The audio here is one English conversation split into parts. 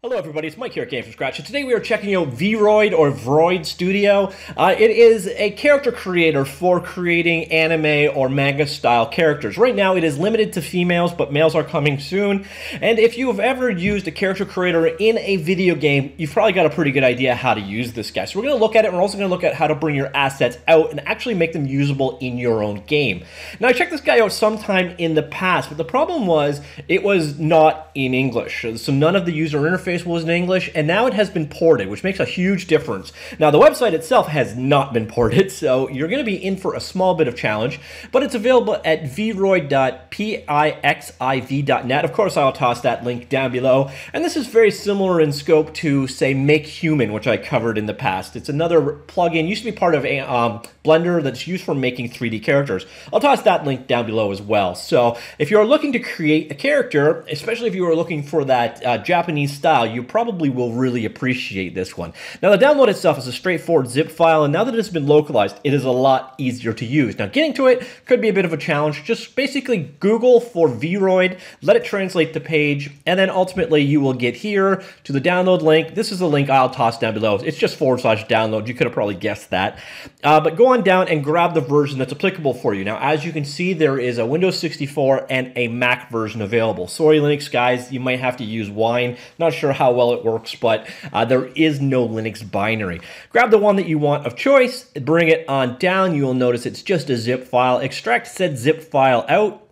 Hello everybody, it's Mike here at Gamefromscratch, and today we are checking out VRoid or VRoid Studio. It is a character creator for creating anime or manga style characters. Right now it is limited to females, but males are coming soon. And if you have ever used a character creator in a video game, you've probably got a pretty good idea how to use this guy. So we're going to look at it, and we're also going to look at how to bring your assets out and actually make them usable in your own game. Now I checked this guy out sometime in the past, but the problem was it was not in English. So none of the user interface was in English, and now it has been ported, which makes a huge difference. Now, the website itself has not been ported, so you're going to be in for a small bit of challenge, but it's available at vroid.pixiv.net. Of course, I'll toss that link down below, and this is very similar in scope to, say, MakeHuman, which I covered in the past. It's another plugin, used to be part of a, Blender, that's used for making 3D characters. I'll toss that link down below as well. So, if you're looking to create a character, especially if you are looking for that Japanese style, you probably will really appreciate this one. Now, the download itself is a straightforward zip file, and now that it's been localized, it is a lot easier to use. Now, getting to it could be a bit of a challenge. Just basically Google for VRoid, let it translate the page, and then ultimately you will get here to the download link. This is the link I'll toss down below. It's just /download. You could have probably guessed that. But go on down and grab the version that's applicable for you. Now, as you can see, there is a Windows 64 and a Mac version available. Sorry, Linux guys, you might have to use Wine. Not sure how well it works, but there is no Linux binary. Grab the one that you want of choice, bring it on down. You will notice it's just a zip file. Extract said zip file out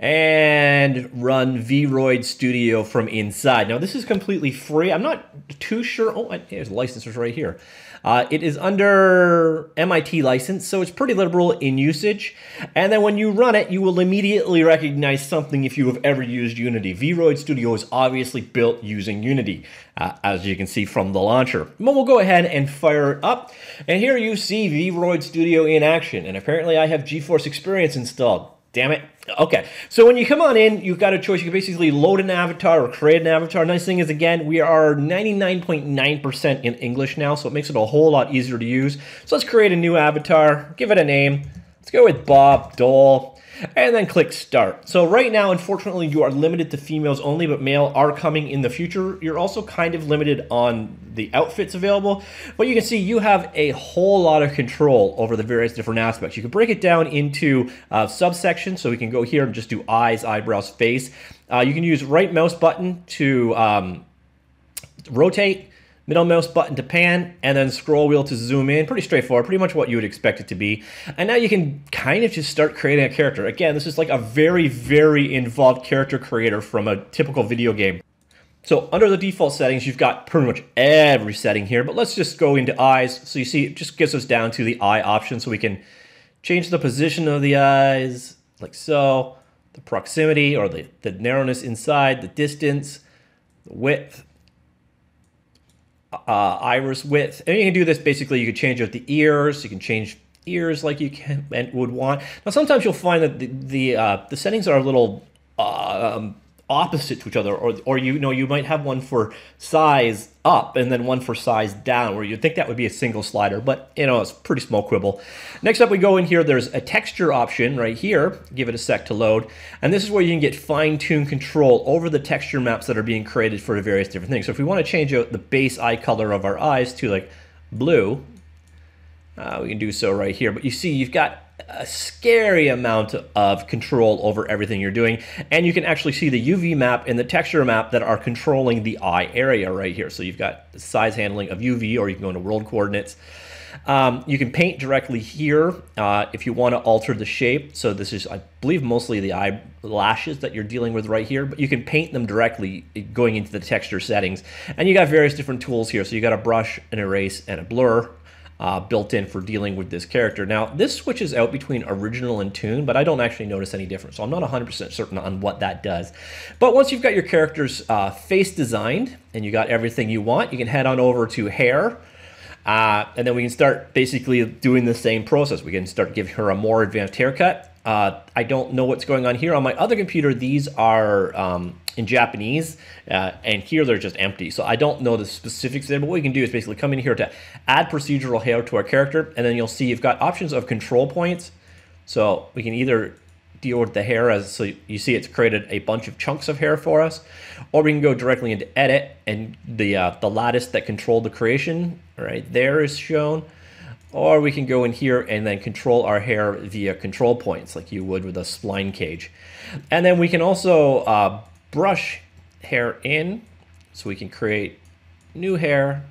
and run VRoid Studio from inside. Now, this is completely free. I'm not too sure. Oh, there's licenses right here. It is under MIT license, so it's pretty liberal in usage. And then when you run it, you will immediately recognize something if you have ever used Unity. VRoid Studio is obviously built using Unity, as you can see from the launcher. But we'll go ahead and fire it up. And here you see VRoid Studio in action. And apparently I have GeForce Experience installed. Damn it. Okay, so when you come on in, you've got a choice. You can basically load an avatar or create an avatar. Nice thing is, again, we are 99.9% in English now, so it makes it a whole lot easier to use. So let's create a new avatar, give it a name. Let's go with Bob Dole, and then click Start. So right now, unfortunately, you are limited to females only, but male are coming in the future. You're also kind of limited on the outfits available, but you can see you have a whole lot of control over the various different aspects. You can break it down into subsections, so we can go here and just do eyes, eyebrows, face. You can use right mouse button to rotate, middle mouse button to pan, and then scroll wheel to zoom in. Pretty straightforward, pretty much what you would expect it to be. And now you can kind of just start creating a character. Again, this is like a very, very involved character creator from a typical video game. So under the default settings, you've got pretty much every setting here, but let's just go into eyes. So you see, it just gets us down to the eye option, so we can change the position of the eyes, like so, the proximity or the narrowness inside, the distance, the width, iris width, and you can do this basically. You can change out the ears. You can change ears like you can and would want. Now sometimes you'll find that the settings are a little opposite to each other, or you know, you might have one for size up and then one for size down, where you'd think that would be a single slider, but you know, it's a pretty small quibble. Next up, we go in here, there's a texture option right here, give it a sec to load, and this is where you can get fine-tuned control over the texture maps that are being created for the various different things. So if we want to change out the base eye color of our eyes to like blue, we can do so right here, but you see you've got a scary amount of control over everything you're doing, and you can actually see the UV map and the texture map that are controlling the eye area right here. So you've got the size handling of UV, or you can go into world coordinates. You can paint directly here if you want to alter the shape. So this is, I believe, mostly the eyelashes that you're dealing with right here, but you can paint them directly going into the texture settings. And you got various different tools here. So you got a brush, an erase, and a blur built in for dealing with this character. Now, this switches out between original and tune, but I don't actually notice any difference, so I'm not 100% certain on what that does. But once you've got your character's face designed and you got everything you want, you can head on over to hair, and then we can start basically doing the same process. We can start giving her a more advanced haircut. I don't know what's going on here. On my other computer, these are in Japanese, and here they're just empty. So I don't know the specifics there, but what we can do is basically come in here to add procedural hair to our character, and then you'll see you've got options of control points. So we can either obscured the hair, as so you see it's created a bunch of chunks of hair for us, or we can go directly into edit, and the lattice that controlled the creation right there is shown, or we can go in here and then control our hair via control points like you would with a spline cage. And then we can also brush hair in, so we can create new hair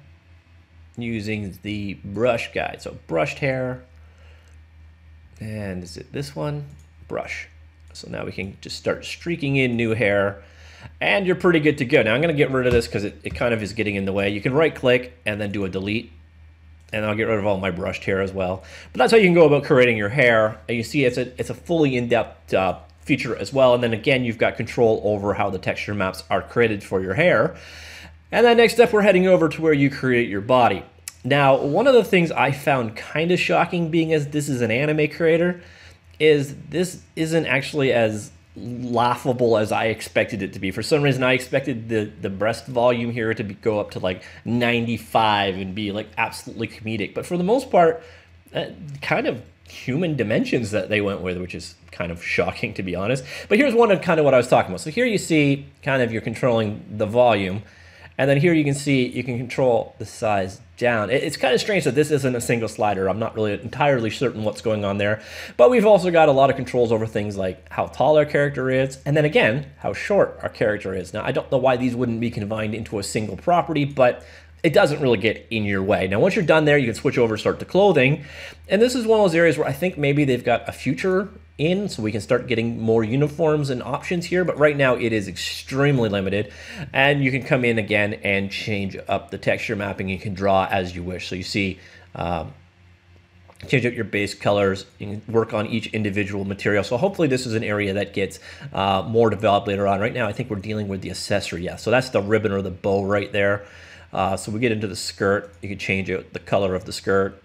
using the brush guide. So brushed hair, and is it this one? Brush. So now we can just start streaking in new hair, and you're pretty good to go. Now I'm going to get rid of this because it kind of is getting in the way. You can right click and then do a delete, and I'll get rid of all my brushed hair as well. But that's how you can go about creating your hair. And you see it's a fully in-depth feature as well. And then again, you've got control over how the texture maps are created for your hair. And then next step, we're heading over to where you create your body. Now, one of the things I found kind of shocking, being as this is an anime creator, is this isn't actually as laughable as I expected it to be. For some reason, I expected the breast volume here to be, go up to like 95 and be like absolutely comedic. But for the most part, kind of human dimensions that they went with, which is kind of shocking to be honest. But here's one of kind of what I was talking about. So here you see kind of you're controlling the volume. And then here you can see you can control the size down. It's kind of strange that this isn't a single slider. I'm not really entirely certain what's going on there. But we've also got a lot of controls over things like how tall our character is, and then again, how short our character is. Now, I don't know why these wouldn't be combined into a single property, but it doesn't really get in your way. Now, once you're done there, you can switch over, start to clothing. And this is one of those areas where I think maybe they've got a future in, so we can start getting more uniforms and options here, but right now it is extremely limited. And you can come in again and change up the texture mapping. You can draw as you wish. So you see, change up your base colors, you can work on each individual material. So hopefully this is an area that gets more developed later on. Right now, I think we're dealing with the accessory. Yeah, so that's the ribbon or the bow right there. So we get into the skirt, you can change out the color of the skirt.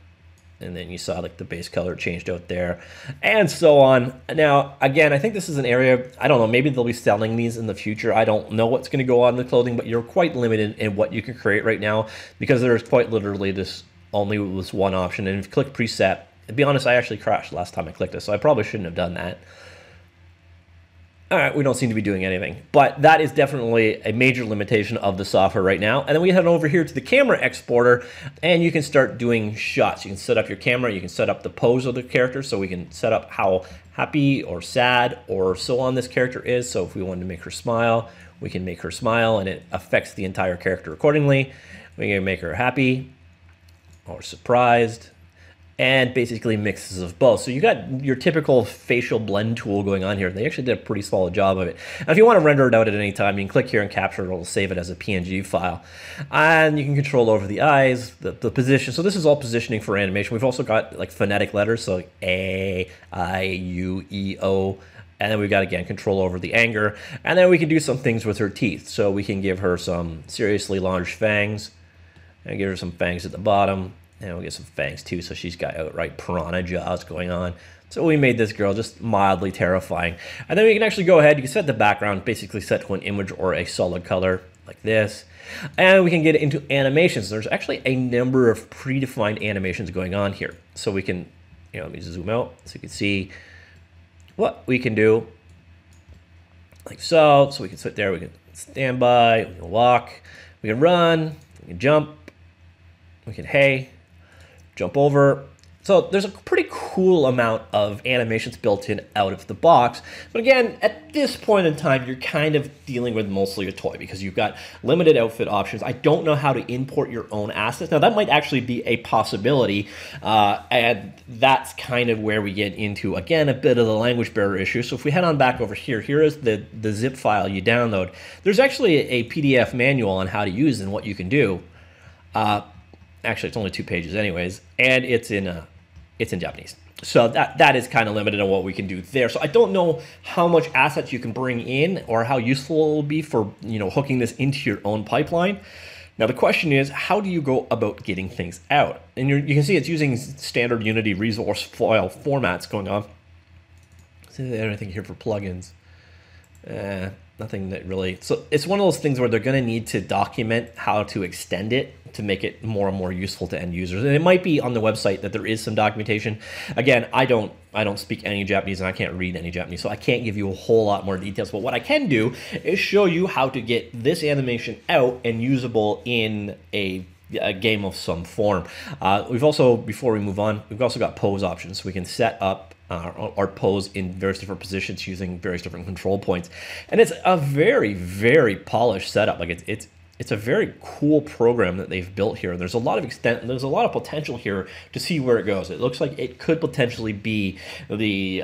And then you saw like the base color changed out there and so on. Now, again, I think this is an area, I don't know, maybe they'll be selling these in the future. I don't know what's going to go on in the clothing, but you're quite limited in what you can create right now because there's quite literally this only was one option. And if you click preset, to be honest, I actually crashed last time I clicked this, so I probably shouldn't have done that. All right, we don't seem to be doing anything, but that is definitely a major limitation of the software right now. And then we head over here to the camera exporter and you can start doing shots. You can set up your camera, you can set up the pose of the character, so we can set up how happy or sad or so on this character is. So if we wanted to make her smile, we can make her smile and it affects the entire character accordingly. We can make her happy or surprised, and basically mixes of both. So you got your typical facial blend tool going on here. They actually did a pretty solid job of it. Now, if you want to render it out at any time, you can click here and capture it. It'll save it as a PNG file. And you can control over the eyes, the position. So this is all positioning for animation. We've also got like phonetic letters, so like A, I, U, E, O. And then we've got, again, control over the anger. And then we can do some things with her teeth. So we can give her some seriously large fangs and give her some fangs at the bottom. And we'll get some fangs too, so she's got outright piranha jaws going on. So we made this girl just mildly terrifying. And then we can actually go ahead, you can set the background, basically set to an image or a solid color like this. And we can get into animations. There's actually a number of predefined animations going on here. So we can, you know, let me zoom out so you can see what we can do. Like so, so we can sit there, we can stand by, we can walk, we can run, we can jump, we can hey. Jump over. So there's a pretty cool amount of animations built in out of the box. But again, at this point in time, you're kind of dealing with mostly a toy because you've got limited outfit options. I don't know how to import your own assets. Now, that might actually be a possibility. And that's kind of where we get into, again, a bit of the language barrier issue. So if we head on back over here, here is the zip file you download. There's actually a PDF manual on how to use and what you can do. Actually, it's only 2 pages anyways, and it's in Japanese. So that is kind of limited on what we can do there. So I don't know how much assets you can bring in or how useful it will be for, you know, hooking this into your own pipeline. Now, the question is, how do you go about getting things out? And you can see it's using standard Unity resource file formats going on. See, there's anything here for plugins. Nothing that really, so it's one of those things where they're going to need to document how to extend it to make it more and more useful to end users. And it might be on the website that there is some documentation. Again, I don't speak any Japanese and I can't read any Japanese, so I can't give you a whole lot more details. But what I can do is show you how to get this animation out and usable in a game of some form. We've also, before we move on, we've also got pose options. We can set up our pose in various different positions using various different control points. And it's a very, very polished setup. Like it's a very cool program that they've built here. There's a lot of extent, there's a lot of potential here to see where it goes. It looks like it could potentially be the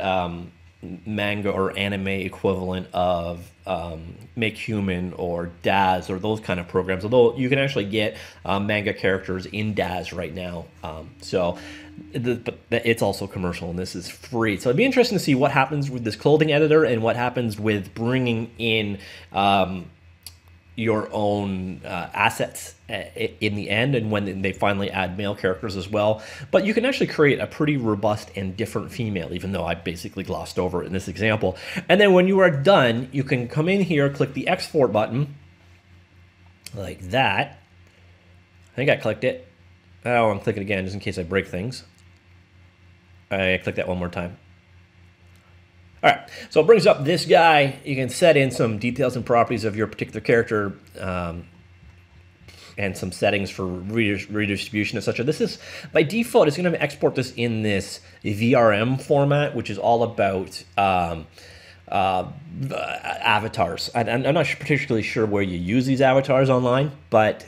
manga or anime equivalent of MakeHuman or Daz or those kind of programs. Although you can actually get manga characters in Daz right now. But it's also commercial and this is free. So it'd be interesting to see what happens with this clothing editor and what happens with bringing in your own assets in the end, and when they finally add male characters as well. But you can actually create a pretty robust and different female, even though I basically glossed over it in this example. And then when you are done, you can come in here, click the export button like that. I think I clicked it. Oh, I'm clicking again just in case I break things. I clicked that one more time. All right, so it brings up this guy. You can set in some details and properties of your particular character and some settings for redistribution, etc. This is, by default, it's going to export this in this VRM format, which is all about avatars. I'm not particularly sure where you use these avatars online, but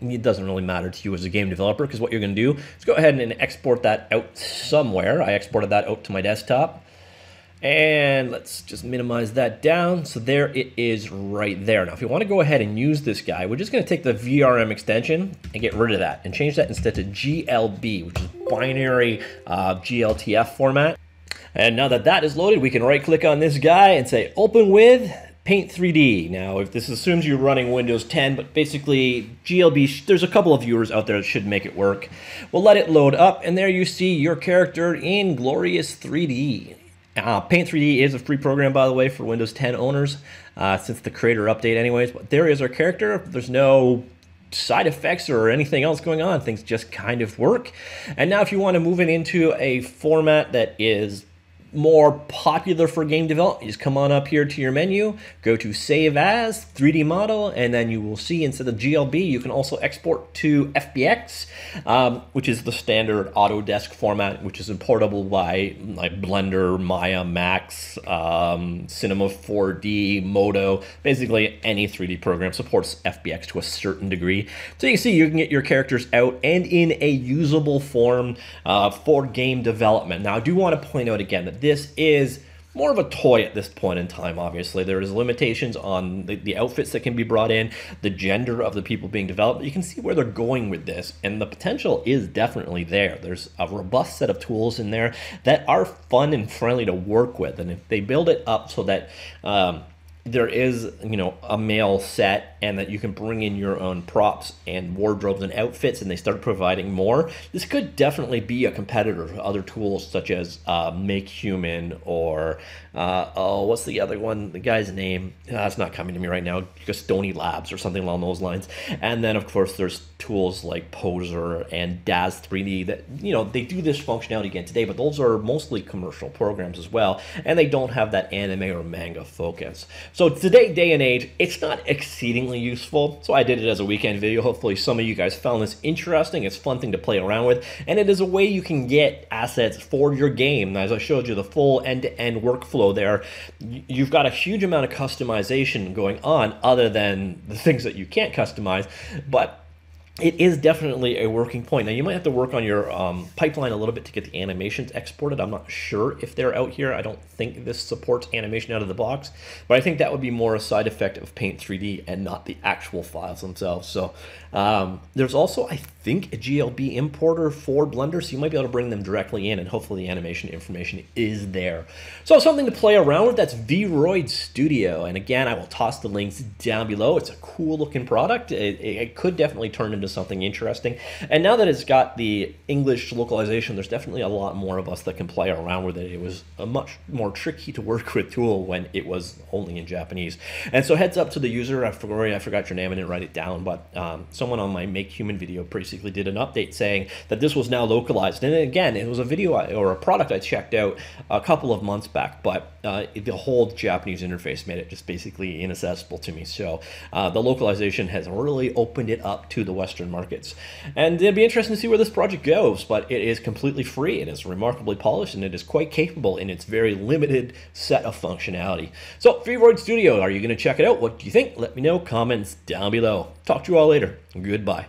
it doesn't really matter to you as a game developer, because what you're going to do is go ahead and export that out somewhere. I exported that out to my desktop. And let's just minimize that down. So there it is right there. Now, if you want to go ahead and use this guy, we're just going to take the VRM extension and get rid of that and change that instead to GLB, which is binary GLTF format. And now that that is loaded, we can right click on this guy and say open with Paint 3D. Now, if this assumes you're running Windows 10, but basically GLB, there's a couple of viewers out there that should make it work. We'll let it load up, and there you see your character in glorious 3D. Paint 3D is a free program, by the way, for Windows 10 owners, since the creator update anyways. But there is our character. There's no side effects or anything else going on. Things just kind of work. And now if you want to move it into a format that is more popular for game development, you just come on up here to your menu, go to Save As, 3D Model, and then you will see instead of GLB, you can also export to FBX, which is the standard Autodesk format, which is importable by like Blender, Maya, Max, Cinema 4D, Modo. Basically any 3D program supports FBX to a certain degree. So you can see you can get your characters out and in a usable form for game development. Now I do want to point out again that this is more of a toy at this point in time, obviously. There is limitations on the outfits that can be brought in, the gender of the people being developed. You can see where they're going with this, and the potential is definitely there. There's a robust set of tools in there that are fun and friendly to work with, and if they build it up so that there is, you know, a male set and that you can bring in your own props and wardrobes and outfits and they start providing more, this could definitely be a competitor to other tools such as MakeHuman or, oh, what's the other one? The guy's name, it's not coming to me right now, Stony Labs or something along those lines. And then, of course, there's tools like Poser and Daz3D that, you know, they do this functionality again today, but those are mostly commercial programs as well, and they don't have that anime or manga focus. So today, day and age, it's not exceedingly useful. So I did it as a weekend video. Hopefully some of you guys found this interesting. It's a fun thing to play around with. And it is a way you can get assets for your game. As I showed you the full end-to-end workflow there, you've got a huge amount of customization going on other than the things that you can't customize. But it is definitely a working point. Now, you might have to work on your pipeline a little bit to get the animations exported. I'm not sure if they're out here. I don't think this supports animation out of the box, but I think that would be more a side effect of Paint 3D and not the actual files themselves. So there's also, I think, a GLB importer for Blender, so you might be able to bring them directly in, and hopefully the animation information is there. So something to play around with. That's VRoid Studio. And again, I will toss the links down below. It's a cool-looking product. It could definitely turn into into something interesting. And now that it's got the English localization, there's definitely a lot more of us that can play around with it. It was a much more tricky to work with tool when it was only in Japanese. And so heads up to the user, I forgot your name, I didn't write it down, but someone on my MakeHuman video basically did an update saying that this was now localized. And again, it was a video or a product I checked out a couple of months back, but the whole Japanese interface made it just basically inaccessible to me. So the localization has really opened it up to the Western markets. And it'd be interesting to see where this project goes, but it is completely free, it is remarkably polished, and it is quite capable in its very limited set of functionality. So VRoid Studio, are you going to check it out? What do you think? Let me know, comments down below. Talk to you all later. Goodbye.